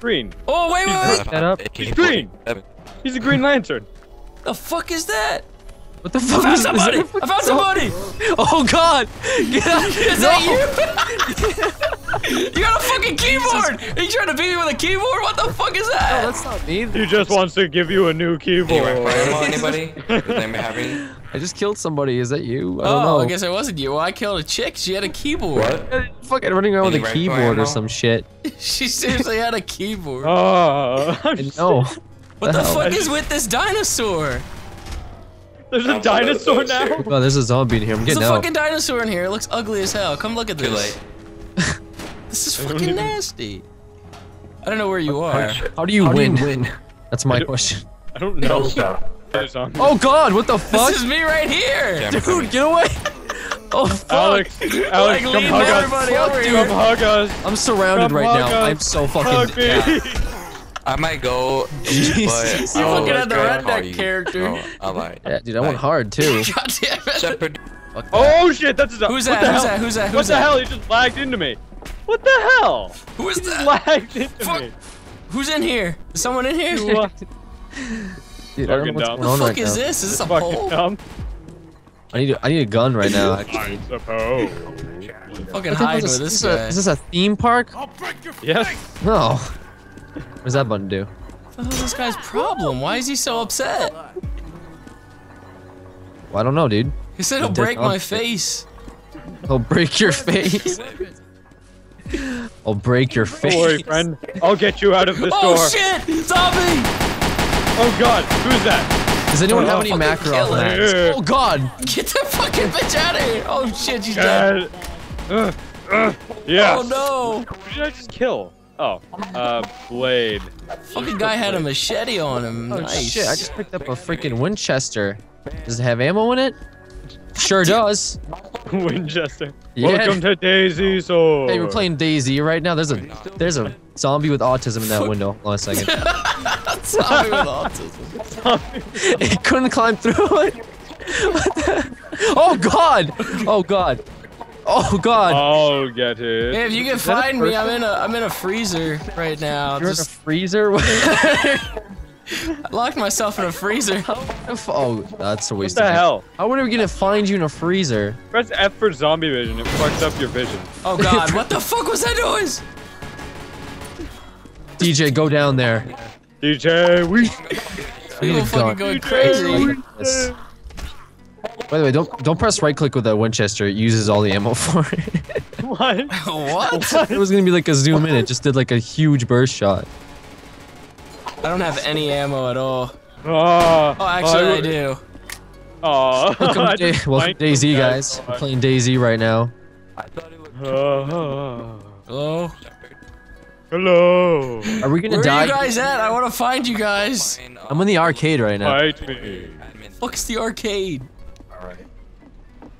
Green. Oh, wait, wait. He's green. He's a Green Lantern. The fuck is that? What the fuck? I found somebody! I found somebody! Oh god! Get out! Is that you? You got a fucking keyboard! Are you trying to beat me with a keyboard? What the fuck is that? No, that's not me. He just wants to give you a new keyboard. Anybody? I just killed somebody. Is that you? I don't know. I guess it wasn't you. I killed a chick. She had a keyboard. What? Fucking running around with a keyboard or some shit. She seriously had a keyboard. Oh. No. What the fuck is with this dinosaur? There's a dinosaur now? Oh, there's a zombie in here. I'm getting out. There's a fucking dinosaur in here. It looks ugly as hell. Come look at this. This is fucking nasty. I don't know where you are. How do you win? That's my question. I don't know. Oh god, what the fuck? This is me right here! Dude, get away! Oh fuck! Alex, come hug us. Dude, hug us. I'm surrounded right now. I'm so fucking dead. I might go. Jesus. You're looking at the redneck character. Oh, I lied. Yeah, dude, I went hard too. God damn it. Shepherd. Oh shit, that's a. Who's that? Who's that? Who's that? What the hell? He just lagged into me. What the hell? Who is that? Lagged into me. Who's in here? Is someone in here? Dude, I don't know what's going on right now. What the fuck is this? Is this a pole? I need a gun right now. I suppose. Fucking hide with this guy. Is this a theme park? I'll break your face. Yes. No. What does that button do? What the hell is this guy's problem? Why is he so upset? Well, I don't know, dude. He said he'll break my face. He'll break your face. I'll break your face. Don't worry, friend. I'll get you out of this door. Oh shit! Zombie! Oh god, who's that? Does anyone have any macro on that? Oh god! Get that fucking bitch out of here! Oh shit, she's dead. Yeah. Oh no! Who did I just kill? Oh, blade. Fucking guy had a machete on him. Oh, nice. Shit, I just picked up a freaking Winchester. Does it have ammo in it? Sure does. Winchester. Yeah. Welcome to DayZ. So. Hey, we're playing DayZ right now. There's a zombie with autism in that window. Hold on a second. Zombie with autism. It couldn't climb through it. What the? Oh god. Oh god. Oh god! Oh, get it! Hey, if you can find me, I'm in a freezer right now. You're in a freezer? I locked myself in a freezer. Oh, that's a waste. What the hell? How are we gonna find you in a freezer? Press F for zombie vision. It fucks up your vision. Oh god! What the fuck was that noise? DJ, go down there. DJ, we need to go. Going crazy. By the way, don't press right click with that Winchester. It uses all the ammo for it. What? What? It was gonna be like a zoom in. It just did like a huge burst shot. I don't have any ammo at all. Oh, actually I do. Oh. Welcome to DayZ, guys. I'm playing DayZ right now. I thought it was. Hello. Hello. Are we gonna die? Where are you guys at? I want to find you guys. I'm in the arcade right now. Fight me. Fuck's the arcade.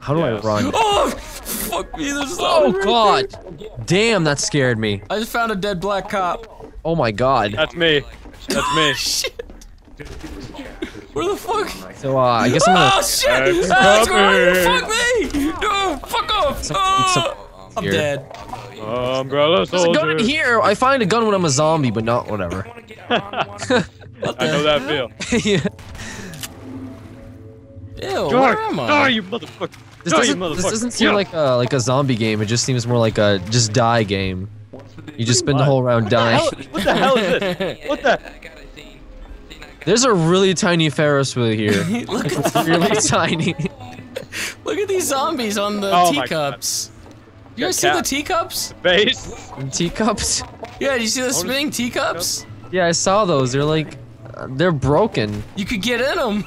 How do I run? Oh, fuck me! There's oh god! Right, damn, that scared me. I just found a dead black cop. Oh my god. That's me. That's me. Shit. Where the fuck? So I guess I'm gonna. Oh shit! Fuck me! No, fuck off! I'm dead. Umbrella soldier. There's a gun in here. I find a gun when I'm a zombie, but not whatever. I know that feel. Yeah. Ew, where am I? Oh, you motherfucker! This doesn't seem like a zombie game. It just seems more like a just die game. You just spend the whole round dying. What the hell is this? What the? There's a really tiny Ferris wheel here. Look at it's really tiny. Look at these zombies on the teacups. You guys see the teacups? Teacups? Yeah, you see the spinning teacups? Yeah, I saw those. They're like, they're broken. You could get in them.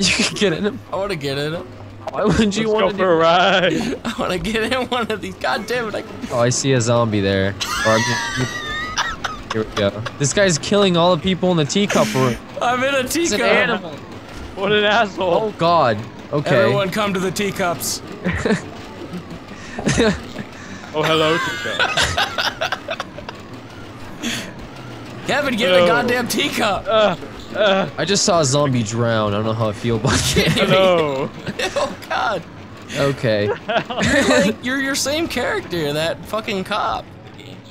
You can get in him. I want to get in him. Why wouldn't you want to go for a ride? I want to get in one of these. God damn it! Oh, I see a zombie there. Here we go. This guy's killing all the people in the teacup room. I'm in a teacup. It's an animal. What an asshole! Oh god. Okay. Everyone, come to the teacups. Oh hello, teacup. Kevin, get in the goddamn teacup. I just saw a zombie drown. I don't know how I feel about it. Hello. Oh god. Okay. You're like, you're your same character, that fucking cop.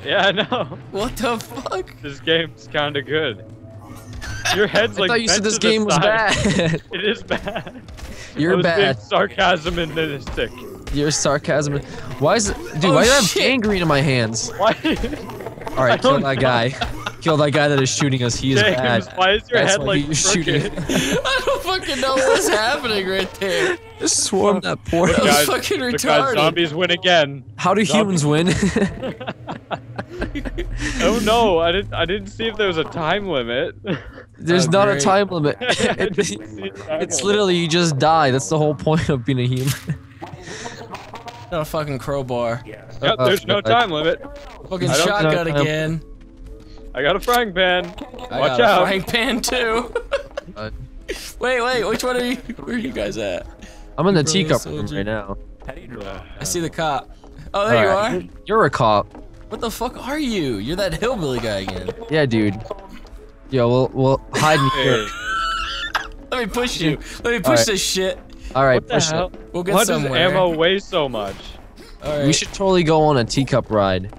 Yeah, I know. What the fuck? This game's kind of good. Your head's like. I thought you said this game was bad. It is bad. You're bad. Sarcasm and mystic. Your sarcasm. Why is it, dude? Oh, why do I have gangrene in my hands? Why? All right, kill that guy. Kill that guy that is shooting us. He is bad. Why is your head like crooked? I don't fucking know what's happening right there. Just swarm that poor. That was fucking retarded. Zombies win again. How do humans win? Oh no! I didn't see if there was a time limit. There's not a time limit. It's literally you just die. That's the whole point of being a human. Got a fucking crowbar. Yep, there's no time limit. Fucking shotgun again. I got a frying pan. Watch out. Frying pan too. Wait, which one are you? Where are you guys at? I'm in the teacup room right now. How do you drive? I see the cop. Oh, there you are. You're a cop. What the fuck are you? You're that hillbilly guy again. Yeah, dude. Yo, we'll hide me here. Let me push you. Let me push this shit. All right, push it. We'll get somewhere. Why does ammo weigh so much? All right. We should totally go on a teacup ride.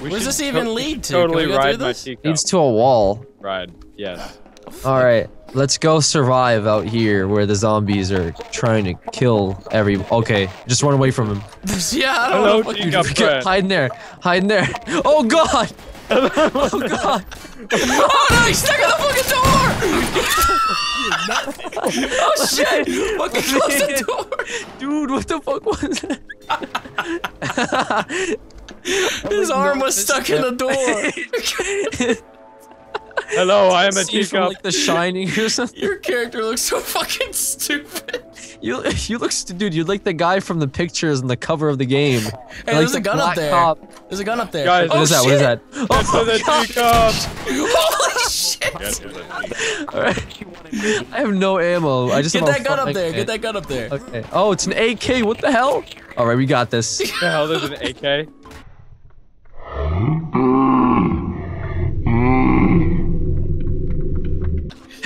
Where does this even lead to? Totally ride my teacup. Leads to a wall. Ride, yes. All right, let's go survive out here where the zombies are trying to kill every. Okay, just run away from him. Yeah, I don't know. Hide in there. Hide in there. Oh god. Oh god! Oh no, he's stuck in the fucking door! Oh shit! Fucking close the door! Dude, what the fuck was that? His arm was stuck in the door! Hello, I am a teacup. From, like, The Shining or something. Your character looks so fucking stupid. You look dude. You're like the guy from the pictures and the cover of the game. Hey, there's a gun up there. There's a gun up there. Guys, what is that? What is that? Oh, the teacup. Holy shit! All right. I have no ammo. I just get that gun up there. Get that gun up there. Okay. Oh, it's an AK. What the hell? All right, we got this. The hell, there's an AK.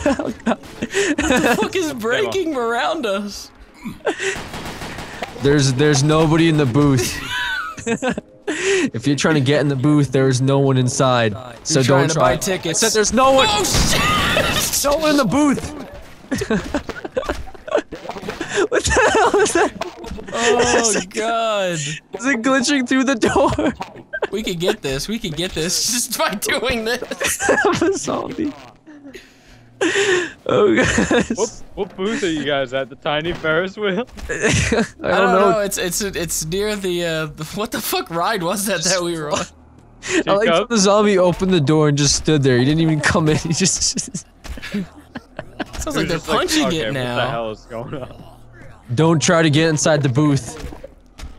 Oh, God. What the fuck is breaking around us? There's nobody in the booth. If you're trying to get in the booth, there's no one inside. So don't try. Buy tickets. I said there's no one. Oh shit! No one in the booth. What the hell is that? Oh god! Is it glitching through the door? We could get this. We could get this just by doing this. I'm a zombie. Oh guys, what booth are you guys at? The tiny Ferris wheel? I don't know. It's near the what the fuck ride was that we were on? I like how the zombie opened the door and just stood there. He didn't even come in. He just sounds like they're punching it now. What the hell is going on? Don't try to get inside the booth.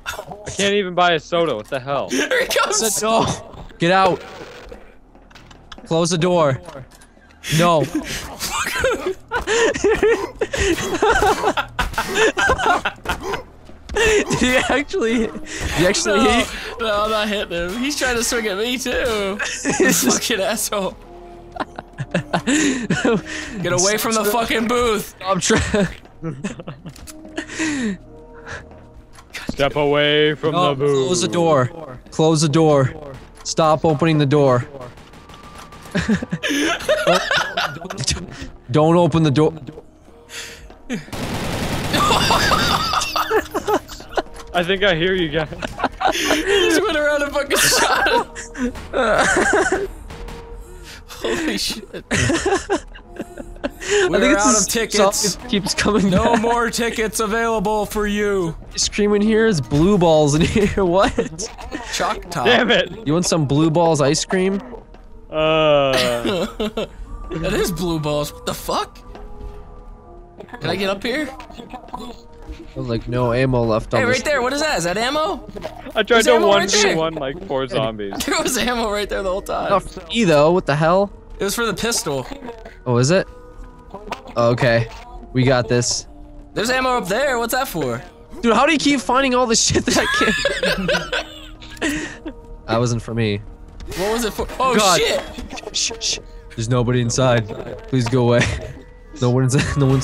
I can't even buy a soda. What the hell? Here he comes. No, get out. Close the door. No. Did he actually? Did he actually hit? No, I'm not hitting him. He's trying to swing at me too. This fucking asshole. Get away from the fucking booth. I'm trying. Step away from the booth. Close the door. Close the door. Stop opening the door. Don't open the door. I think I hear you guys. He just went around and fucking shot him. Holy shit. We're out of tickets. Keeps coming back. More tickets available for you. Screaming here is blue balls in here. What? Chalk top. Damn it. You want some blue balls ice cream? That is blue balls. What the fuck? Can I get up here? Like no ammo left on. Hey, right there. What is that? Is that ammo? I tried to 1v1 like 4 zombies. There was ammo right there the whole time. Not for me though. What the hell? It was for the pistol. Oh, is it? Okay, we got this. There's ammo up there. What's that for? Dude, how do you keep finding all the shit that I can't? That wasn't for me. What was it for? Oh God. Shit! Shh, shh. There's nobody inside. Please go away. No one's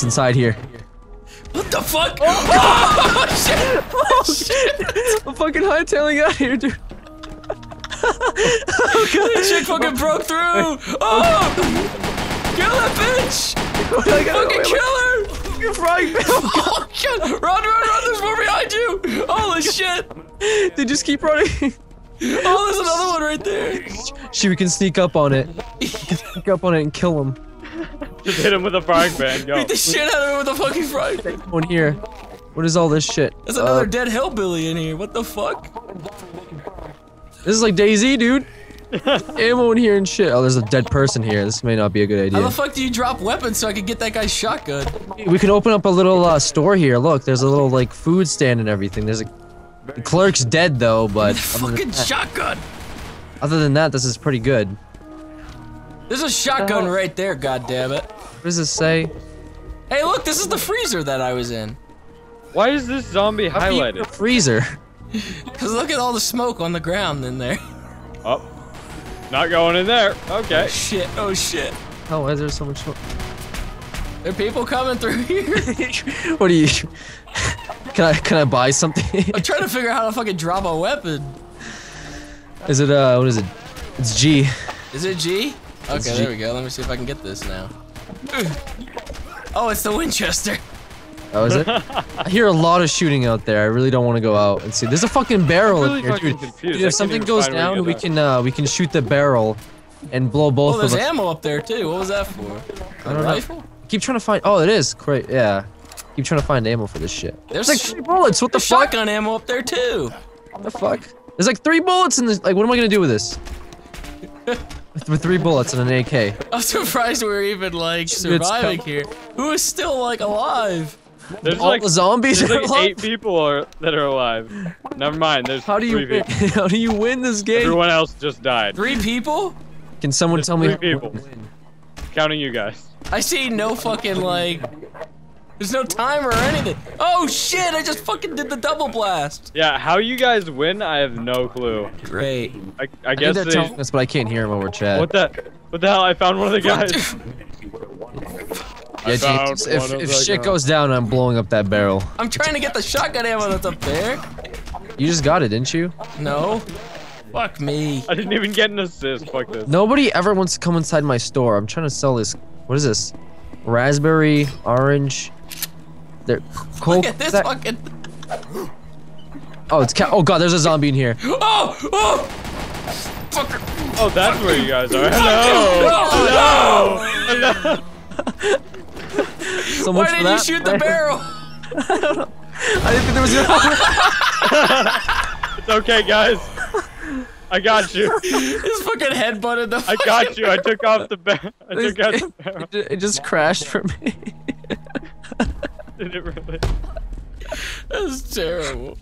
inside here. What the fuck? Oh, oh shit! Oh shit! I'm fucking hightailing out here, dude. Oh god, that chick fucking broke through! Oh! Kill that bitch! Fucking kill her! You're right! Oh god! Run, run, run! There's more behind you! Holy shit! Dude, just keep running. Oh, there's another one right there! Shit, we can sneak up on it. We can sneak up on it and kill him. Just hit him with a frying pan, go. Beat the shit out of him with a fucking frying pan. One here. What is all this shit? There's another dead hillbilly in here, what the fuck? This is like DayZ, dude. Ammo in here and shit. Oh, there's a dead person here. This may not be a good idea. How the fuck do you drop weapons so I can get that guy's shotgun? We could open up a little store here. Look, there's a little like food stand and everything. There's a... The clerk's dead though, but... Fucking shotgun! Other than that, this is pretty good. There's a shotgun right there, goddammit. What does this say? Hey look, this is the freezer that I was in. Why is this zombie highlighted? Freezer. Cause look at all the smoke on the ground in there. Oh. Not going in there. Okay. Oh shit, oh shit. Oh, why is there so much smoke? There are people coming through here. What are you... Can I buy something? I'm trying to figure out how to fucking drop a weapon. Is it, what is it? It's G. Is it G? Okay, it's G. There we go. Let me see if I can get this now. Oh, it's the Winchester. Oh, is it? I hear a lot of shooting out there. I really don't want to go out and see. There's a fucking barrel in here, dude. Dude, if something goes down, we can shoot the barrel and blow both of us. Oh, there's ammo up there, too. What was that for? I don't know. Keep trying to find- oh, it is. Great, yeah. Keep trying to find ammo for this shit. There's like 3 bullets, what the fuck? Shotgun ammo up there, too. What the fuck? There's like 3 bullets in this- like, what am I gonna do with this? With 3 bullets and an AK. I'm surprised we're even, like, surviving here. Who is still, like, alive? There's all like, the zombies there's like alive? 8 people that are alive. Never mind, there's three people. How do you win this game? Everyone else just died. 3 people? Can someone tell me- 3 people. Counting you guys. I see no fucking, like... There's no timer or anything. Oh shit, I just fucking did the double blast. Yeah, how you guys win, I have no clue. Great. I guess they're telling us, but I can't hear him over chat. What the hell, I found one of the guys. Yeah, dude, if shit goes down, I'm blowing up that barrel. I'm trying to get the shotgun ammo that's up there. You just got it, didn't you? No. Fuck me. I didn't even get an assist, fuck this. Nobody ever wants to come inside my store. I'm trying to sell this, what is this? Raspberry, orange. Look at this fucking. Oh, it's oh god, there's a zombie in here. Oh, oh, fucker. Oh, that's where you guys are. Hello. No. So much for that. Why did you shoot the barrel? I don't know. I didn't think there was gonna. It's okay, guys. I got you. His fucking headbutted the. I got you. Barrel. I took off the barrel. I took out the barrel. It just crashed for me. Did it really? That was terrible.